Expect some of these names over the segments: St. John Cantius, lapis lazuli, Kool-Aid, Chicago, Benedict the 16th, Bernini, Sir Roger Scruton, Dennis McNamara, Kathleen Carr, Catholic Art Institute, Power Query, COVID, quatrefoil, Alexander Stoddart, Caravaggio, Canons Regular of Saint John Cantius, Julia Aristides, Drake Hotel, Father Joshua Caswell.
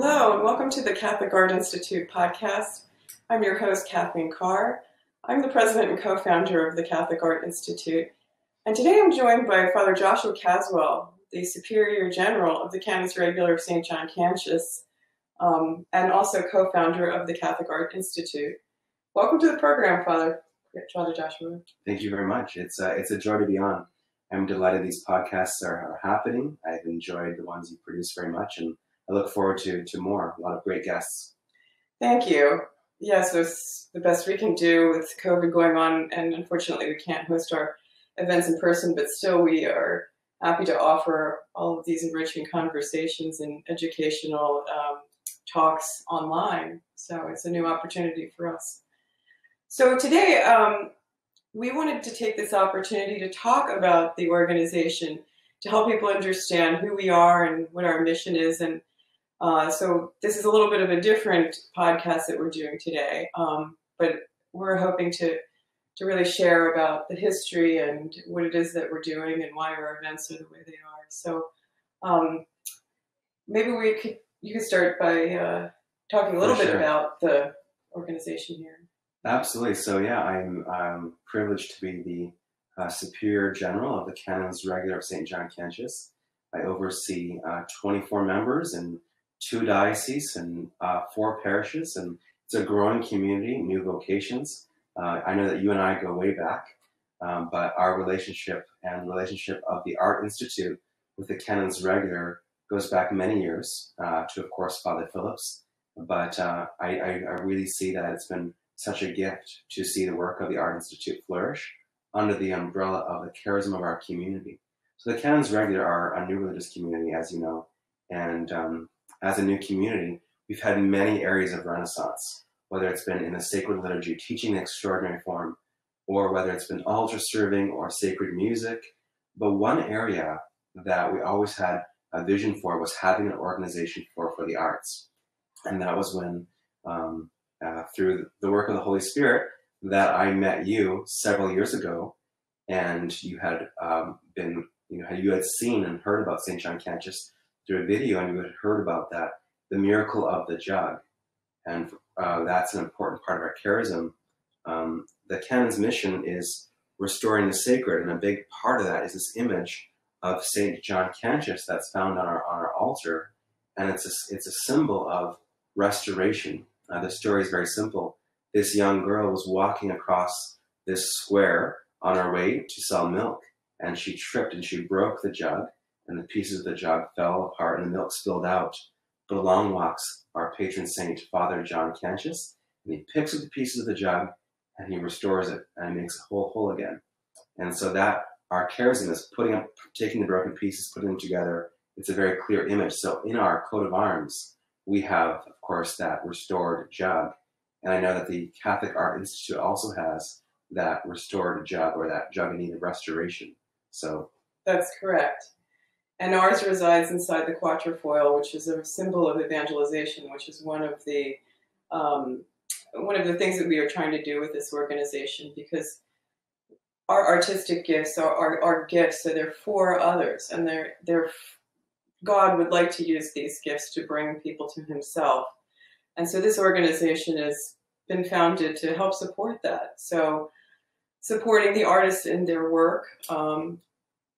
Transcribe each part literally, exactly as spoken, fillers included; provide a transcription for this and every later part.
Hello, and welcome to the Catholic Art Institute podcast. I'm your host, Kathleen Carr. I'm the president and co-founder of the Catholic Art Institute. And today I'm joined by Father Joshua Caswell, the Superior General of the Canons Regular of Saint John Cantius, um, and also co-founder of the Catholic Art Institute. Welcome to the program, Father, Father Joshua. Thank you very much. It's, uh, it's a joy to be on. I'm delighted these podcasts are, are happening. I've enjoyed the ones you produce very much, and I look forward to, to more, a lot of great guests. Thank you. Yes, it's the best we can do with COVID going on, and unfortunately we can't host our events in person, but still we are happy to offer all of these enriching conversations and educational um, talks online. So it's a new opportunity for us. So today um, we wanted to take this opportunity to talk about the organization, to help people understand who we are and what our mission is. And Uh, so this is a little bit of a different podcast that we're doing today, um, but we're hoping to to really share about the history and what it is that we're doing and why our events are the way they are. So um, maybe we could you could start by uh, talking a little For bit sure. about the organization here. Absolutely. So yeah, I'm, I'm privileged to be the uh, Superior General of the Canons Regular of Saint John Cantius. I oversee uh, twenty-four members and two dioceses and uh, four parishes, and it's a growing community, new vocations. Uh, I know that you and I go way back, um, but our relationship and relationship of the Art Institute with the Canons Regular goes back many years uh, to, of course, Father Phillips. But uh, I, I, I really see that it's been such a gift to see the work of the Art Institute flourish under the umbrella of the charism of our community. So the Canons Regular are a new religious community, as you know, and um, as a new community, we've had many areas of renaissance, whether it's been in the sacred liturgy, teaching in extraordinary form, or whether it's been altar serving or sacred music. But one area that we always had a vision for was having an organization for, for the arts. And that was when, um, uh, through the work of the Holy Spirit, that I met you several years ago, and you had um, been, you know, you had seen and heard about Saint John Cantius through a video, and you had heard about that, the miracle of the jug. And uh, that's an important part of our charism. Um, the canon's mission is restoring the sacred, and a big part of that is this image of Saint John Cantius that's found on our, on our altar, and it's a, it's a symbol of restoration. Uh, the story is very simple. This young girl was walking across this square on her way to sell milk, and she tripped and she broke the jug, and the pieces of the jug fell apart and the milk spilled out. But along walks our patron saint, Father John Cantius, and he picks up the pieces of the jug and he restores it and makes it whole whole again. And so that our charism is putting up, taking the broken pieces, putting them together. It's a very clear image. So in our coat of arms, we have, of course, that restored jug. And I know that the Catholic Art Institute also has that restored jug, or that jug in need of restoration. So that's correct. And ours resides inside the quatrefoil, which is a symbol of evangelization, which is one of the um, one of the things that we are trying to do with this organization, because our artistic gifts are, are, are gifts, so they're for others, and they're, they're, God would like to use these gifts to bring people to himself. And so this organization has been founded to help support that. So supporting the artists in their work, um,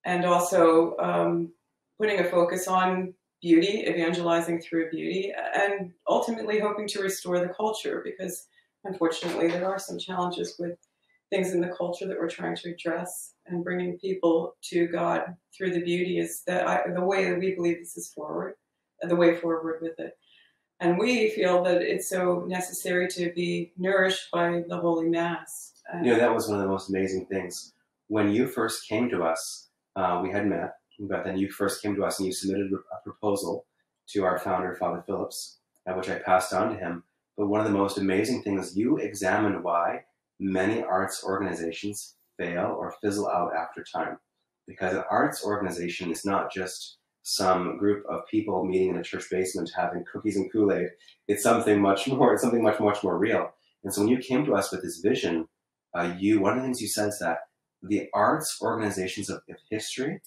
and also um, putting a focus on beauty, evangelizing through beauty, and ultimately hoping to restore the culture, because unfortunately there are some challenges with things in the culture that we're trying to address, and bringing people to God through the beauty is the, I, the way that we believe this is forward, the way forward with it. And we feel that it's so necessary to be nourished by the Holy Mass. And you know, that was one of the most amazing things. When you first came to us, uh, we had met, but then you first came to us and you submitted a proposal to our founder, Father Phillips, which I passed on to him. But one of the most amazing things, you examined why many arts organizations fail or fizzle out after time. Because an arts organization is not just some group of people meeting in a church basement having cookies and Kool-Aid. It's something much more, it's something much, much more real. And so when you came to us with this vision, uh, you, one of the things you said is that the arts organizations of, of history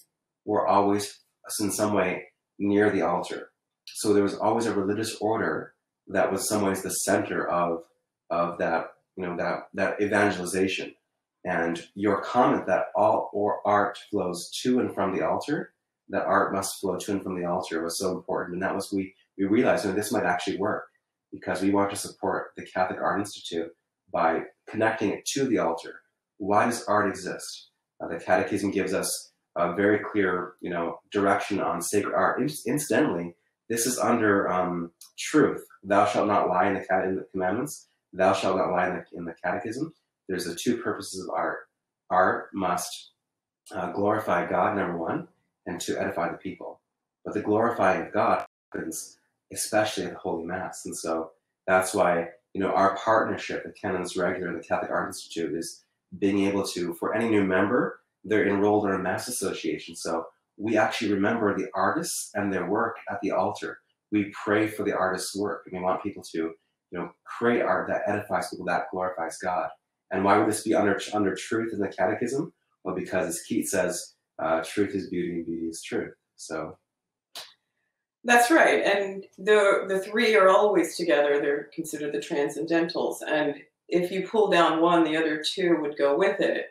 were always in some way near the altar. So there was always a religious order that was in some ways the center of, of that, you know, that, that evangelization. And your comment that all or art flows to and from the altar, that art must flow to and from the altar, was so important. And that was, we, we realized, you know, this might actually work, because we want to support the Catholic Art Institute by connecting it to the altar. Why does art exist? Uh, the Catechism gives us a very clear, you know, direction on sacred art. Incidentally, this is under um, truth. Thou shalt not lie in the, cat in the commandments. Thou shalt not lie in the, in the Catechism. There's the two purposes of art. Art must uh, glorify God, number one, and to edify the people. But the glorifying of God happens especially at the Holy Mass. And so that's why, you know, our partnership at Canons Regular and the Catholic Art Institute is being able to, for any new member, they're enrolled in a Mass Association. So we actually remember the artists and their work at the altar. We pray for the artist's work, and we want people to, you know, create art that edifies people, that glorifies God. And why would this be under, under truth in the Catechism? Well, because as Keats says, uh, truth is beauty and beauty is truth. So. That's right. And the, the three are always together. They're considered the transcendentals. And if you pull down one, the other two would go with it.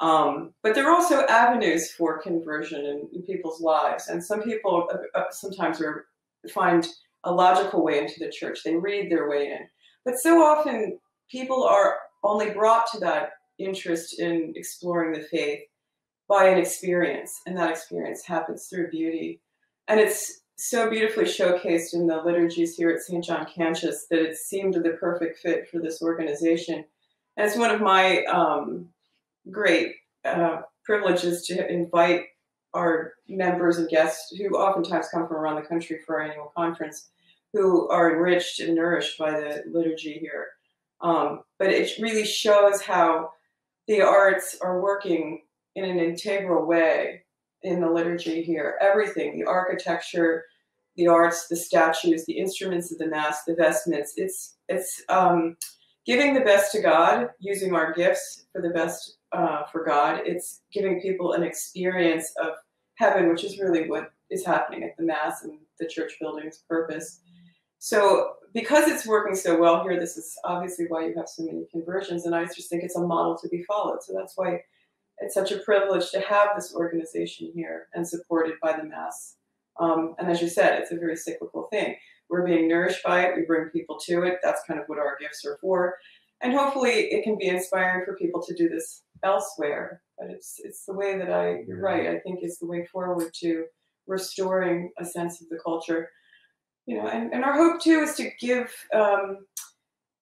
Um, but there are also avenues for conversion in, in people's lives. And some people uh, sometimes are, find a logical way into the church. They read their way in. But so often people are only brought to that interest in exploring the faith by an experience. And that experience happens through beauty. And it's so beautifully showcased in the liturgies here at Saint John Cantius that it seemed the perfect fit for this organization. And it's one of my um, great uh, privileges to invite our members and guests, who oftentimes come from around the country for our annual conference, who are enriched and nourished by the liturgy here. Um, but it really shows how the arts are working in an integral way in the liturgy here. Everything, the architecture, the arts, the statues, the instruments of the Mass, the vestments, it's, it's um, giving the best to God, using our gifts for the best uh, for God. It's giving people an experience of heaven, which is really what is happening at the Mass and the church building's purpose. So because it's working so well here, this is obviously why you have so many conversions, and I just think it's a model to be followed. So that's why it's such a privilege to have this organization here and supported by the Mass. Um, and as you said, it's a very cyclical thing. We're being nourished by it. We bring people to it. That's kind of what our gifts are for. And hopefully it can be inspiring for people to do this elsewhere. But it's, it's the way that I, you're right, I think is the way forward to restoring a sense of the culture. You know, and, and our hope, too, is to give um,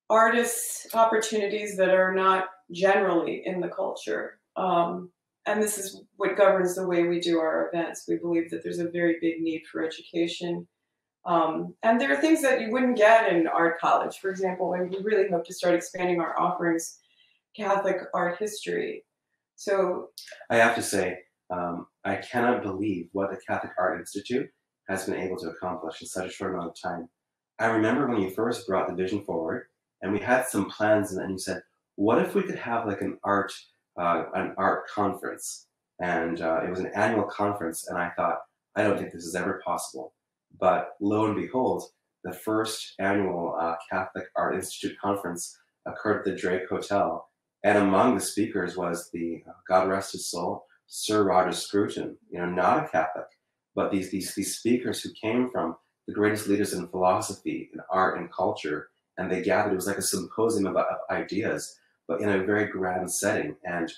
artists opportunities that are not generally in the culture. Um, and this is what governs the way we do our events. We believe that there's a very big need for education. Um, and there are things that you wouldn't get in art college, for example, and we really hope to start expanding our offerings, Catholic art history. So I have to say, um, I cannot believe what the Catholic Art Institute has been able to accomplish in such a short amount of time. I remember when you first brought the vision forward and we had some plans, and then you said, what if we could have like an art Uh, an art conference, and uh, it was an annual conference, and I thought, I don't think this is ever possible. But lo and behold, the first annual uh, Catholic Art Institute conference occurred at the Drake Hotel, and among the speakers was the, uh, God rest his soul, Sir Roger Scruton, you know, not a Catholic, but these, these, these speakers who came from the greatest leaders in philosophy, in art, and culture, and they gathered. It was like a symposium about ideas, but in a very grand setting. And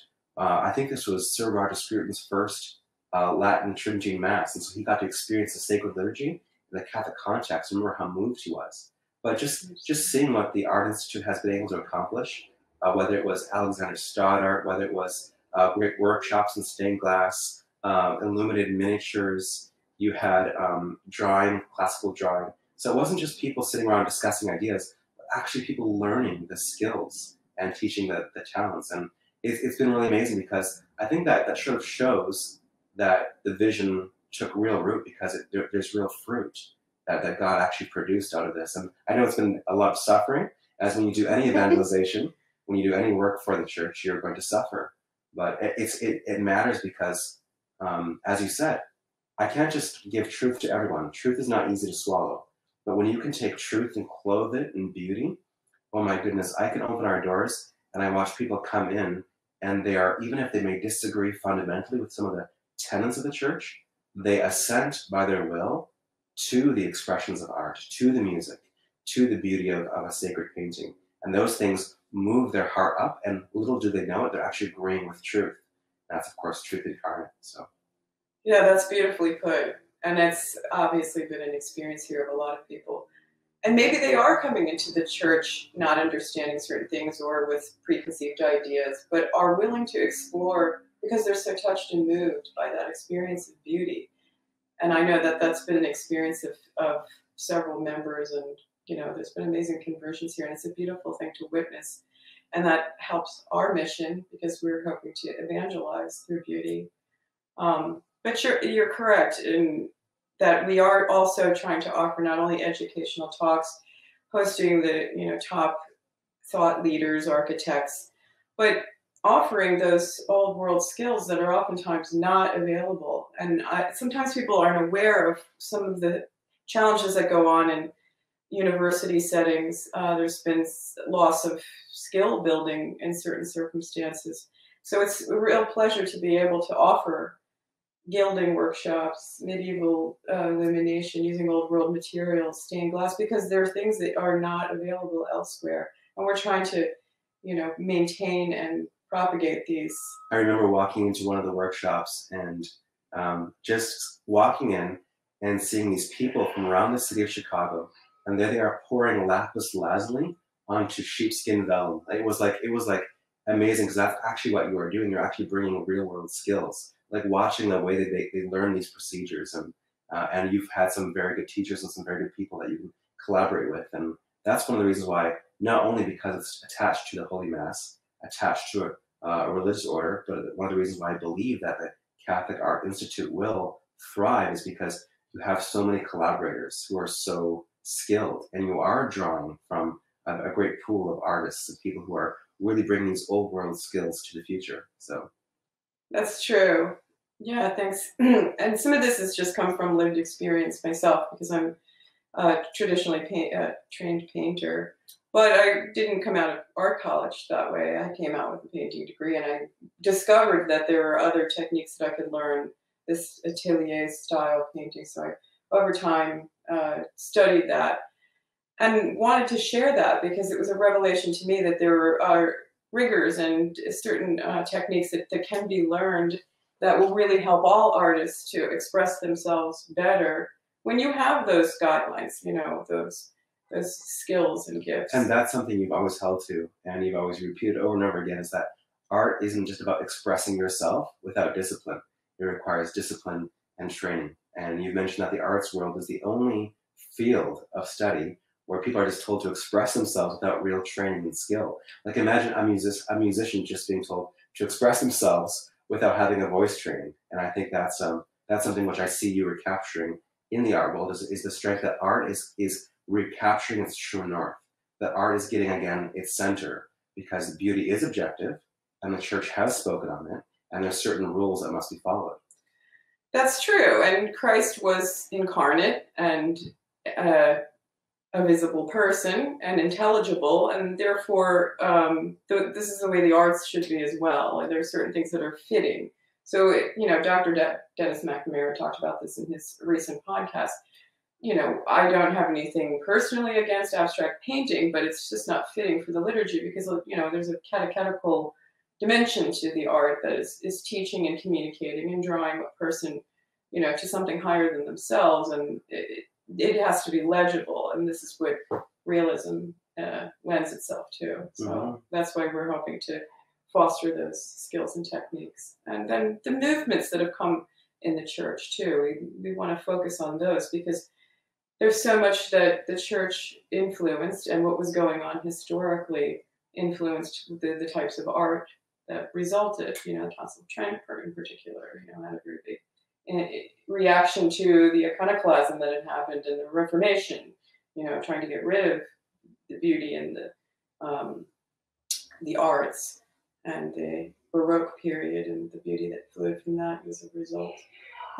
uh, I think this was Sir Roger Scruton's first uh, Latin Trinity Mass. And so he got to experience the sacred liturgy in the Catholic context. Remember how moved he was. But just, just seeing what the Art Institute has been able to accomplish, uh, whether it was Alexander Stoddart, whether it was uh, great workshops in stained glass, uh, illuminated miniatures, you had um, drawing, classical drawing. So it wasn't just people sitting around discussing ideas, but actually people learning the skills and teaching the, the talents. And it, it's been really amazing, because I think that that sort of shows that the vision took real root, because it, there, there's real fruit that, that God actually produced out of this. And I know it's been a lot of suffering, as when you do any evangelization, when you do any work for the church, you're going to suffer. But it, it's, it, it matters because, um, as you said, I can't just give truth to everyone. Truth is not easy to swallow. But when you can take truth and clothe it in beauty, oh my goodness, I can open our doors and I watch people come in, and they are, even if they may disagree fundamentally with some of the tenets of the church, they assent by their will to the expressions of art, to the music, to the beauty of, of a sacred painting. And those things move their heart up, and little do they know it, they're actually agreeing with truth. And that's, of course, truth incarnate. So, yeah, that's beautifully put. And it's obviously been an experience here of a lot of people. And maybe they are coming into the church not understanding certain things or with preconceived ideas, but are willing to explore because they're so touched and moved by that experience of beauty. And I know that that's been an experience of, of several members, and, you know, there's been amazing conversions here, and it's a beautiful thing to witness. And that helps our mission because we're hoping to evangelize through beauty. Um, but you're, you're correct in that we are also trying to offer not only educational talks, hosting the, you know, top thought leaders, architects, but offering those old world skills that are oftentimes not available. And I, sometimes people aren't aware of some of the challenges that go on in university settings. Uh, there's been loss of skill building in certain circumstances. So it's a real pleasure to be able to offer gilding workshops, medieval uh, illumination, using old world materials, stained glass, because there are things that are not available elsewhere. And we're trying to, you know, maintain and propagate these. I remember walking into one of the workshops and um, just walking in and seeing these people from around the city of Chicago, and there they are pouring lapis lazuli onto sheepskin vellum. It was like, it was like amazing, because that's actually what you are doing. You're actually bringing real world skills, like watching the way that they, they learn these procedures. And, uh, and you've had some very good teachers and some very good people that you can collaborate with. And that's one of the reasons why, not only because it's attached to the Holy Mass, attached to a, uh, a religious order, but one of the reasons why I believe that the Catholic Art Institute will thrive is because you have so many collaborators who are so skilled, and you are drawing from a, a great pool of artists and people who are really bringing these old world skills to the future. So that's true. Yeah, thanks. And some of this has just come from lived experience myself, because I'm uh, traditionally paint, uh, trained painter. But I didn't come out of art college that way. I came out with a painting degree, and I discovered that there were other techniques that I could learn, this atelier style painting. So I, over time, uh, studied that and wanted to share that, because it was a revelation to me that there are rigors and certain uh, techniques that, that can be learned that will really help all artists to express themselves better when you have those guidelines, you know, those those skills and gifts. And that's something you've always held to, and you've always repeated over and over again, is that art isn't just about expressing yourself without discipline. It requires discipline and training. And you've mentioned that the arts world is the only field of study where people are just told to express themselves without real training and skill. Like, imagine a, music a musician just being told to express themselves without having a voice training. And I think that's, um, that's something which I see you recapturing in the art world, is, is the strength that art is, is recapturing its true north, that art is getting again its center, because beauty is objective, and the church has spoken on it, and there's certain rules that must be followed. That's true. And Christ was incarnate and uh, a visible person and intelligible, and therefore um, th this is the way the arts should be as well. And there are certain things that are fitting. So, it, you know, Doctor De Dennis McNamara talked about this in his recent podcast. You know, I don't have anything personally against abstract painting, but it's just not fitting for the liturgy, because, you know, there's a catechetical dimension to the art that is, is teaching and communicating and drawing a person, you know, to something higher than themselves. And it, it has to be legible. And this is what realism uh, lends itself to. So mm-hmm. That's why we're hoping to foster those skills and techniques. And then the movements that have come in the church, too. We, we want to focus on those, because there's so much that the church influenced, and what was going on historically influenced the, the types of art that resulted. You know, the Council of Trent in particular, you know, had a very big reaction to the iconoclasm that had happened in the Reformation, you know, trying to get rid of the beauty and the, um, the arts, and the Baroque period and the beauty that flowed from that was a result.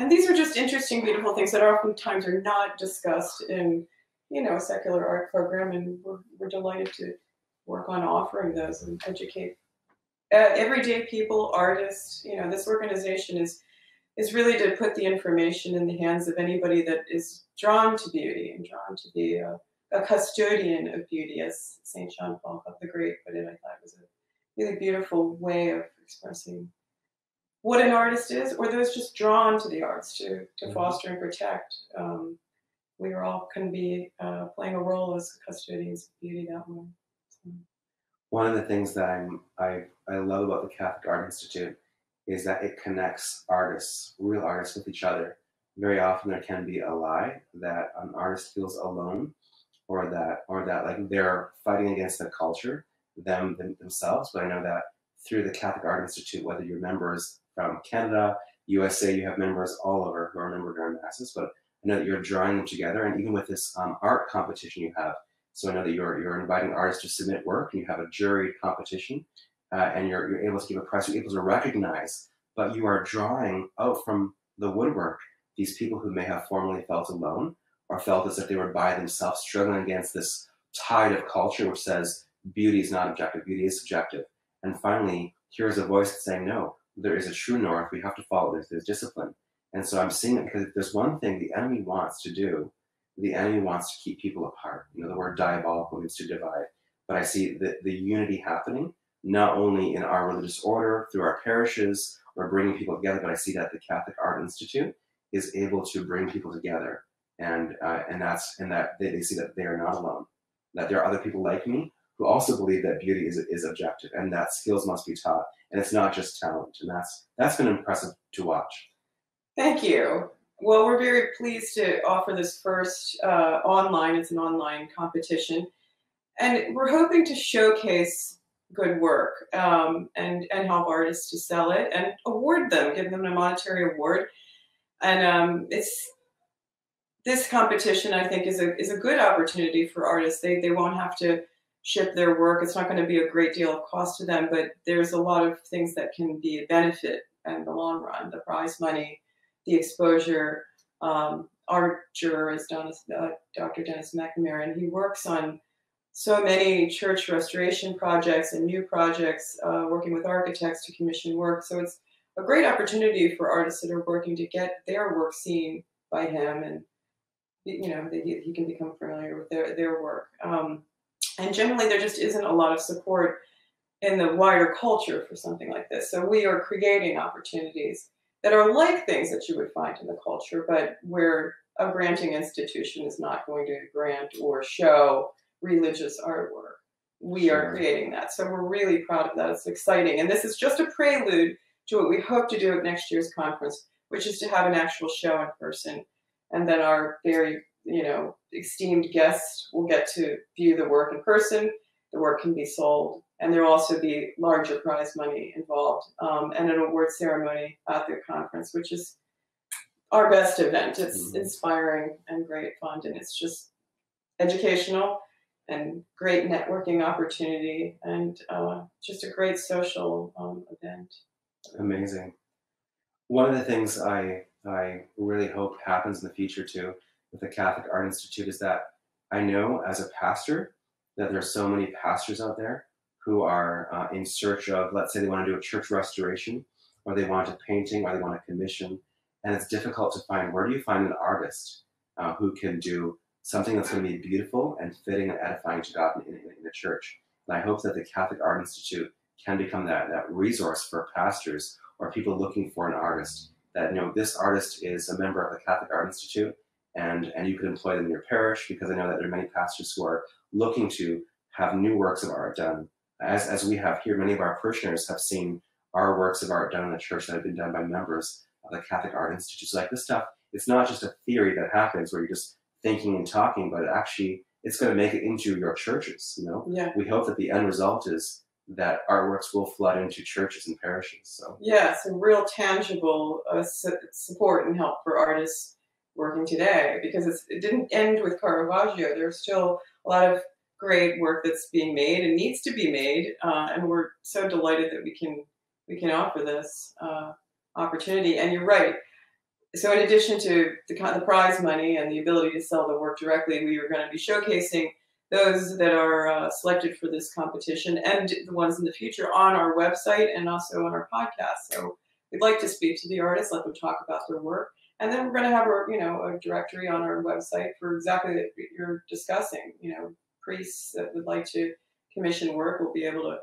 And these are just interesting, beautiful things that oftentimes are not discussed in, you know, a secular art program, and we're, we're delighted to work on offering those and educate uh, everyday people, artists. You know, this organization is is really to put the information in the hands of anybody that is drawn to beauty and drawn to be a, a custodian of beauty, as Saint John Paul the Great put it. I thought was a really beautiful way of expressing what an artist is, or those just drawn to the arts to, to mm-hmm. foster and protect. Um, we are all can be uh, playing a role as custodians of beauty that way. So. One of the things that I'm, I, I love about the Catholic Art Institute is that it connects artists, real artists, with each other. Very often there can be a lie that an artist feels alone, or that, or that like they're fighting against the culture, them, them themselves. But I know that through the Catholic Art Institute, whether you're members from Canada, U S A, you have members all over who are member during masses. But I know that you're drawing them together, and even with this um, art competition you have. So I know that you're you're inviting artists to submit work, and you have a juried competition. Uh, and you're, you're able to give a prize, you're able to recognize, but you are drawing out from the woodwork these people who may have formerly felt alone or felt as if they were by themselves, struggling against this tide of culture which says beauty is not objective, beauty is subjective. And finally, here's a voice that's saying, no, there is a true north, we have to follow this, there's discipline. And so I'm seeing it because if there's one thing the enemy wants to do, the enemy wants to keep people apart. You know, the word diabolical means to divide, but I see the, the unity happening, not only in our religious order, through our parishes, or bringing people together, but I see that the Catholic Art Institute is able to bring people together. And, uh, and that's, and that they, they see that they are not alone, that there are other people like me who also believe that beauty is, is objective, and that skills must be taught. And it's not just talent. And that's, that's been impressive to watch. Thank you. Well, we're very pleased to offer this first uh, online, it's an online competition. And we're hoping to showcase good work um, and, and help artists to sell it and award them, give them a monetary award. And um, it's, this competition, I think, is a, is a good opportunity for artists. They, they won't have to ship their work. It's not going to be a great deal of cost to them, but there's a lot of things that can be a benefit in the long run. The prize money, the exposure. Um, our juror is Dennis, uh, Doctor Dennis McNamara, and he works on so many church restoration projects and new projects, uh, working with architects to commission work. So it's a great opportunity for artists that are working to get their work seen by him, and you know they, he can become familiar with their, their work. Um, and generally there just isn't a lot of support in the wider culture for something like this. So we are creating opportunities that are like things that you would find in the culture, but where a granting institution is not going to grant or show religious artwork. We are creating that. So we're really proud of that. It's exciting. And this is just a prelude to what we hope to do at next year's conference, which is to have an actual show in person. And then our very, you know, esteemed guests will get to view the work in person. The work can be sold. And there will also be larger prize money involved, um, and an award ceremony at the conference, which is our best event. It's mm-hmm. inspiring and great fun. And it's just educational and great networking opportunity, and uh, just a great social um, event. Amazing. One of the things I, I really hope happens in the future too with the Catholic Art Institute is that I know as a pastor that there's so many pastors out there who are uh, in search of, let's say they want to do a church restoration, or they want a painting, or they want a commission, and it's difficult to find. Where do you find an artist uh, who can do something that's going to be beautiful and fitting and edifying to God in, in, in the church? And I hope that the Catholic Art Institute can become that, that resource for pastors or people looking for an artist, that, you know, this artist is a member of the Catholic Art Institute, and, and you could employ them in your parish, because I know that there are many pastors who are looking to have new works of art done. As, as we have here, many of our parishioners have seen our works of art done in the church that have been done by members of the Catholic Art Institute. So like this stuff, it's not just a theory that happens where you just thinking and talking, but actually it's going to make it into your churches, you know? Yeah. We hope that the end result is that artworks will flood into churches and parishes. So yeah, some real tangible uh, su support and help for artists working today, because it's, it didn't end with Caravaggio. There's still a lot of great work that's being made and needs to be made, uh, and we're so delighted that we can we can offer this uh, opportunity. And you're right, so in addition to the, the prize money and the ability to sell the work directly, we are going to be showcasing those that are uh, selected for this competition and the ones in the future on our website and also on our podcast. So we'd like to speak to the artists, let them talk about their work. And then we're going to have a, you know, a directory on our website for exactly what you're discussing. You know, priests that would like to commission work will be able to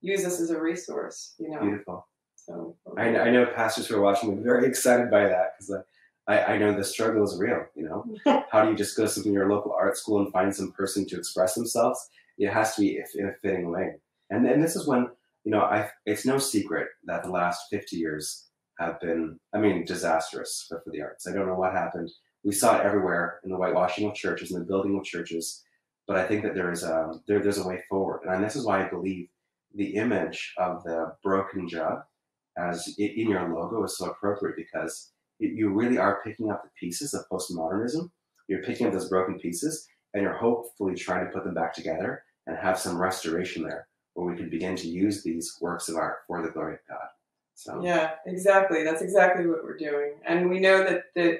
use this as a resource, you know. Beautiful. So I, I know pastors who are watching are very excited by that, because I, I know the struggle is real, you know. How do you just go to your local art school and find some person to express themselves? It has to be in a fitting way. And, and this is when, you know, I, it's no secret that the last fifty years have been, I mean, disastrous for, for the arts. I don't know what happened. We saw it everywhere in the whitewashing of churches and the building of churches. But I think that there is a, there, there's a way forward. And this is why I believe the image of the broken jug as it, in your logo is so appropriate, because it, you really are picking up the pieces of postmodernism. You're picking up those broken pieces and you're hopefully trying to put them back together and have some restoration there where we can begin to use these works of art for the glory of God. So. Yeah, exactly. That's exactly what we're doing. And we know that the,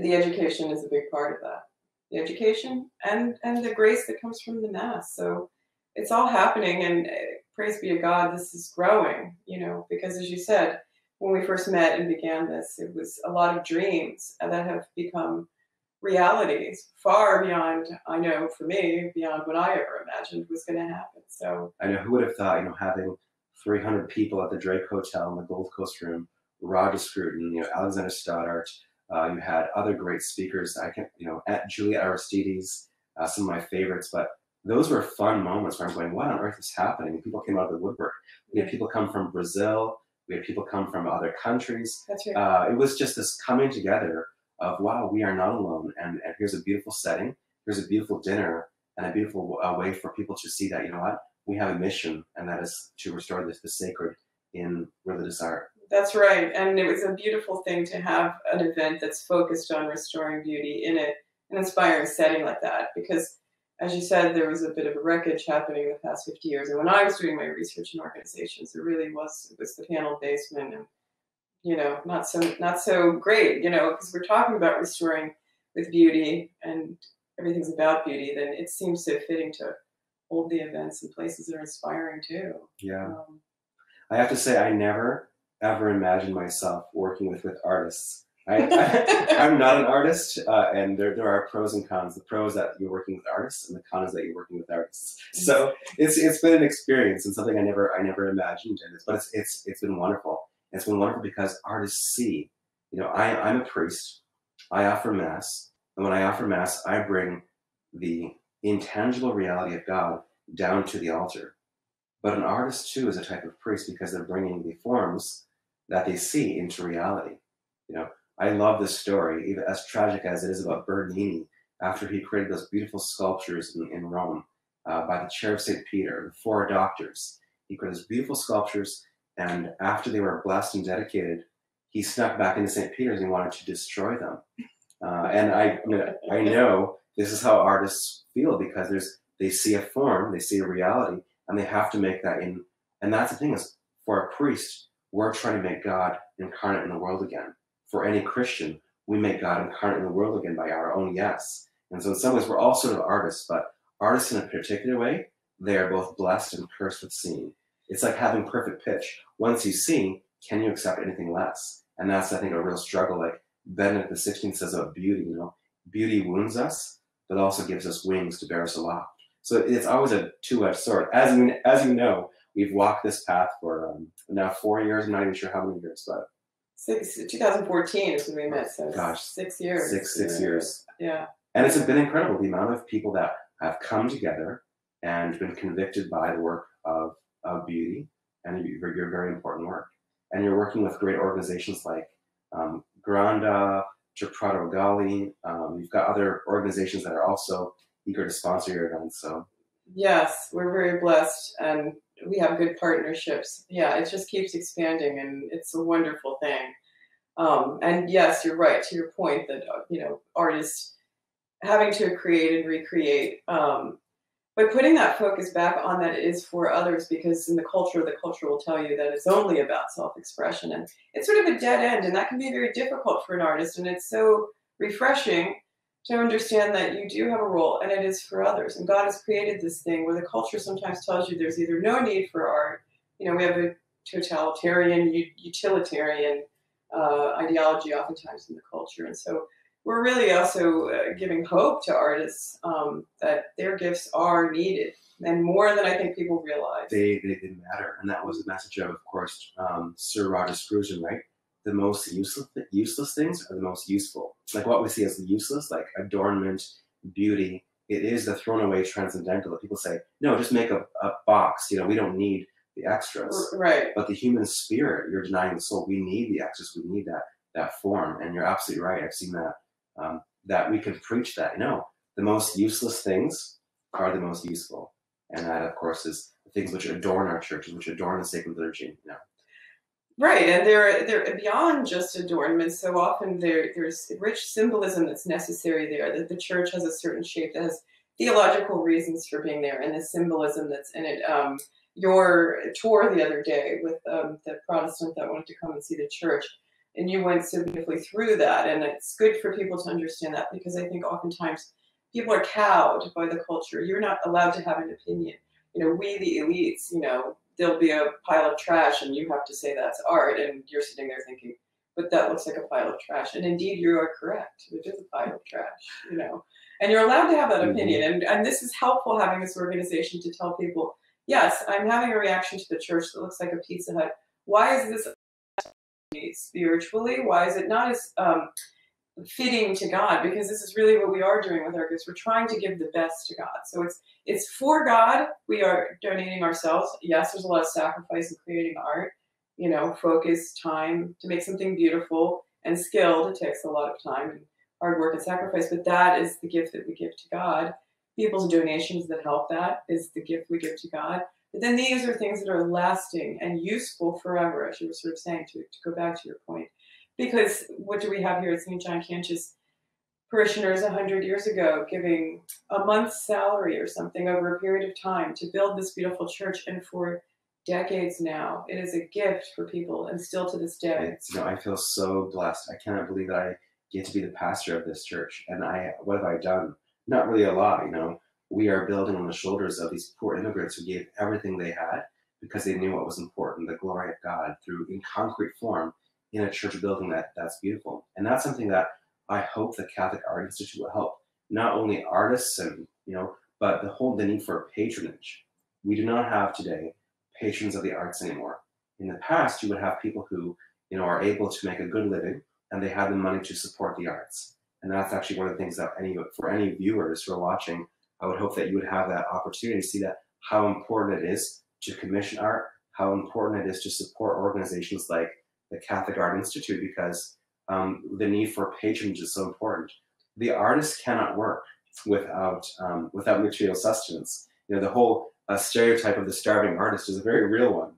the education is a big part of that. The education and, and the grace that comes from the Mass. So it's all happening, and praise be to God, this is growing, you know, because as you said, when we first met and began this, it was a lot of dreams that have become realities far beyond, I know for me, beyond what I ever imagined was going to happen. So I know, who would have thought, you know, having three hundred people at the Drake Hotel in the Gold Coast room, Roger Scruton, you know, Alexander Stoddart, uh, you had other great speakers. I can, you know, at Julia Aristides, uh, some of my favorites, but those were fun moments where I'm going, what on earth is happening? People came out of the woodwork. We had people come from Brazil. We had people come from other countries. That's right. Uh, it was just this coming together of, wow, we are not alone. And, and here's a beautiful setting. Here's a beautiful dinner and a beautiful uh, way for people to see that, you know what? We have a mission, and that is to restore the, the sacred in religious art. That's right. And it was a beautiful thing to have an event that's focused on restoring beauty in a, an inspiring setting like that. Because, as you said, there was a bit of a wreckage happening the past fifty years. And when I was doing my research in organizations, it really was, it was the panel basement, and, you know, not so, not so great, you know, because we're talking about restoring with beauty and everything's about beauty, then it seems so fitting to hold the events and places that are inspiring too. Yeah. Um, I have to say, I never, ever imagined myself working with, with artists. I, I, I'm not an artist, uh, and there, there are pros and cons. The pros that you're working with artists, and the cons that you're working with artists. So it's, it's been an experience and something I never, I never imagined. And it's, but it's, it's, it's been wonderful. It's been wonderful because artists see, you know, I, I'm a priest, I offer Mass. And when I offer Mass, I bring the intangible reality of God down to the altar. But an artist too is a type of priest, because they're bringing the forms that they see into reality. You know, I love this story, even as tragic as it is, about Bernini, after he created those beautiful sculptures in, in Rome uh, by the chair of Saint Peter, the four doctors. He created those beautiful sculptures, and after they were blessed and dedicated, he snuck back into Saint Peter's and wanted to destroy them. Uh, and I, I, mean, I know this is how artists feel, because there's, they see a form, they see a reality, and they have to make that in. And that's the thing, is for a priest, we're trying to make God incarnate in the world again. For any Christian, we make God incarnate in the world again by our own yes. And so in some ways, we're all sort of artists, but artists in a particular way, they are both blessed and cursed with seeing. It's like having perfect pitch. Once you see, can you accept anything less? And that's, I think, a real struggle. Like Benedict the sixteenth says about beauty, you know, beauty wounds us, but also gives us wings to bear us aloft. So it's always a two-edged sword. As you, as you know, we've walked this path for um, now four years. I'm not even sure how many years, but six, twenty fourteen is when we met. So gosh, six years. Six, six yeah. years. Yeah. And it's been incredible, the amount of people that have come together and been convicted by the work of, of beauty and your, your very important work. And you're working with great organizations like um, Granda, Prado Gali. Um, you've got other organizations that are also eager to sponsor your events. So yes, we're very blessed, and we have good partnerships. Yeah, it just keeps expanding, and it's a wonderful thing. Um, and yes, you're right to your point that uh, you know, artists having to create and recreate. Um, But putting that focus back on that it is for others, because in the culture, the culture will tell you that it's only about self-expression. And it's sort of a dead end, and that can be very difficult for an artist. And it's so refreshing to understand that you do have a role, and it is for others. And God has created this thing where the culture sometimes tells you there's either no need for art. You know, we have a totalitarian, utilitarian uh, ideology oftentimes in the culture. And so we're really also uh, giving hope to artists um, that their gifts are needed, and more than I think people realize. They, they didn't matter. And that was the message of, of course, um, Sir Roger Scruton, right? The most useless, useless things are the most useful. Like what we see as useless, like adornment, beauty, it is the thrown away transcendental that people say, no, just make a, a box. You know, we don't need the extras. Right. But the human spirit, you're denying the soul. We need the extras. We need that, that form. And you're absolutely right. I've seen that. Um, that we could preach that. No, the most useless things are the most useful. And that, of course, is the things which adorn our churches, which adorn the sacred liturgy. You know. Right, and they're, they're beyond just adornments. So often there, there's rich symbolism that's necessary there, that the church has a certain shape that has theological reasons for being there, and the symbolism that's in it. Um, your tour the other day with um, the Protestant that wanted to come and see the church, and you went so beautifully through that. And it's good for people to understand that, because I think oftentimes people are cowed by the culture. You're not allowed to have an opinion. You know, we, the elites, you know, there'll be a pile of trash and you have to say that's art. And you're sitting there thinking, but that looks like a pile of trash. And indeed, you are correct. It is a pile of trash, you know, and you're allowed to have that opinion. And, and this is helpful, having this organization to tell people, yes, I'm having a reaction to the church that looks like a Pizza Hut. Why is this spiritually? Why is it not as um, fitting to God? Because this is really what we are doing with our gifts. We're trying to give the best to God. So it's it's for God. We are donating ourselves. Yes, there's a lot of sacrifice in creating art, you know, focus, time to make something beautiful and skilled. It takes a lot of time and hard work and sacrifice, but that is the gift that we give to God. People's donations that help, that is the gift we give to God. But then these are things that are lasting and useful forever, as you were sort of saying, to, to go back to your point. Because what do we have here at Saint John Cantius? Parishioners a hundred years ago giving a month's salary or something over a period of time to build this beautiful church. And for decades now, it is a gift for people, and still to this day. It's, you know, I feel so blessed. I cannot believe that I get to be the pastor of this church. And I, what have I done? Not really a lot, you know. We are building on the shoulders of these poor immigrants who gave everything they had because they knew what was important, the glory of God, through in concrete form in a church building that, that's beautiful. And that's something that I hope the Catholic Art Institute will help. Not only artists and, you know, but the whole the need for patronage. We do not have today patrons of the arts anymore. In the past, you would have people who, you know, are able to make a good living and they have the money to support the arts. And that's actually one of the things that any for any viewers who are watching, I would hope that you would have that opportunity to see that how important it is to commission art, how important it is to support organizations like the Catholic Art Institute, because um, the need for patronage is so important. The artist cannot work without um, without material sustenance. You know, the whole uh, stereotype of the starving artist is a very real one,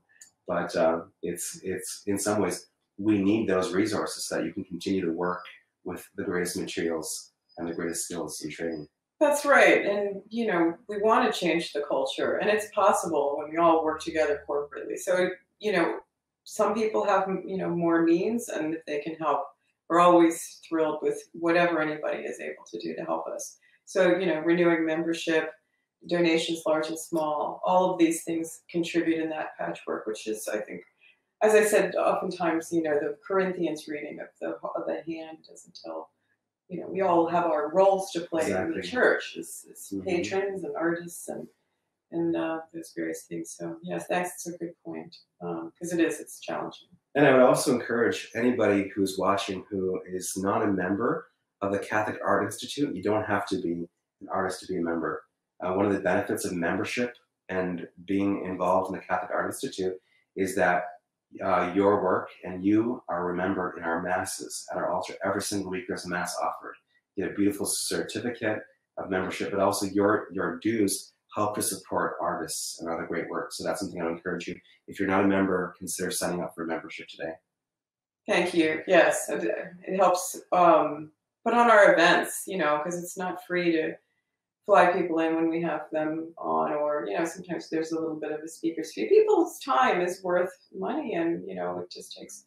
but uh, it's it's in some ways we need those resources so that you can continue to work with the greatest materials and the greatest skills and training. That's right. And, you know, we want to change the culture, and it's possible when we all work together corporately. So, you know, some people have, you know, more means, and if they can help, we're always thrilled with whatever anybody is able to do to help us. So, you know, renewing membership, donations large and small, all of these things contribute in that patchwork, which is, I think, as I said, oftentimes, you know, the Corinthians reading of the, of the hand doesn't tell. You know, we all have our roles to play. Exactly. In the church as, as mm-hmm. patrons and artists and and uh, those various things. So yes, that's a good point, because um, it is, it's challenging. And I would also encourage anybody who's watching who is not a member of the Catholic Art Institute. You don't have to be an artist to be a member. Uh, one of the benefits of membership and being involved in the Catholic Art Institute is that Uh, your work and you are remembered in our masses at our altar every single week. There's a mass offered. You get a beautiful certificate of membership, but also your your dues help to support artists and other great work. So that's something I would encourage you. If you're not a member, consider signing up for membership today. Thank you. Yes, it helps um, put on our events, you know, because it's not free to fly people in when we have them on, or, you know, sometimes there's a little bit of a speaker's fee. People's time is worth money, and, you know, it just takes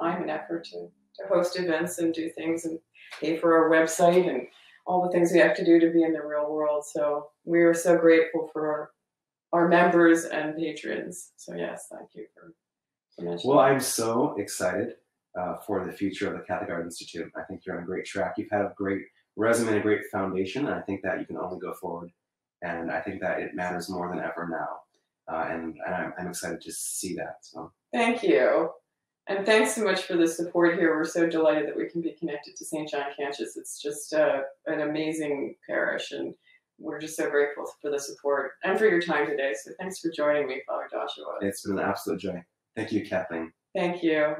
time and effort to, to host events and do things and pay for our website and all the things we have to do to be in the real world. So we are so grateful for our, our members and patrons. So yes, thank you for, for mentioning Well, that. I'm so excited uh, for the future of the Catholic Art Institute. I think you're on a great track. You've had a great resume and a great foundation, and I think that you can only go forward. And I think that it matters more than ever now. Uh, and and I'm, I'm excited to see that. So thank you. And thanks so much for the support here. We're so delighted that we can be connected to Saint John Cantius. It's just uh, an amazing parish, and we're just so grateful for the support and for your time today. So thanks for joining me, Father Joshua. It's been an absolute joy. Thank you, Kathleen. Thank you.